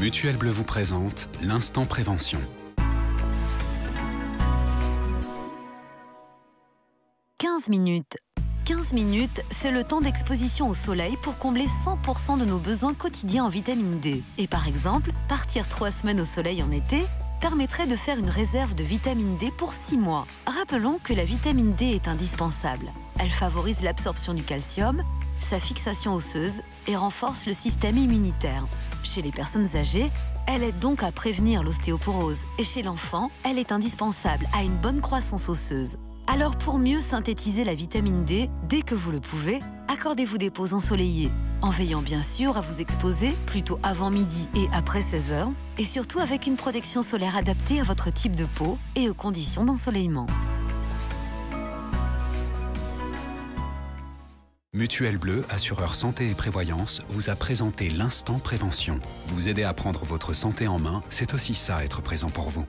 Mutuelle Bleue vous présente l'instant prévention. 15 minutes. 15 minutes, c'est le temps d'exposition au soleil pour combler 100% de nos besoins quotidiens en vitamine D. Et par exemple, partir 3 semaines au soleil en été permettrait de faire une réserve de vitamine D pour 6 mois. Rappelons que la vitamine D est indispensable. Elle favorise l'absorption du calcium, sa fixation osseuse et renforce le système immunitaire. Chez les personnes âgées, elle aide donc à prévenir l'ostéoporose. Et chez l'enfant, elle est indispensable à une bonne croissance osseuse. Alors pour mieux synthétiser la vitamine D, dès que vous le pouvez, accordez-vous des pauses ensoleillées, en veillant bien sûr à vous exposer plutôt avant midi et après 16 heures, et surtout avec une protection solaire adaptée à votre type de peau et aux conditions d'ensoleillement. Mutuelle Bleue, assureur santé et prévoyance, vous a présenté l'instant prévention. Vous aider à prendre votre santé en main, c'est aussi ça être présent pour vous.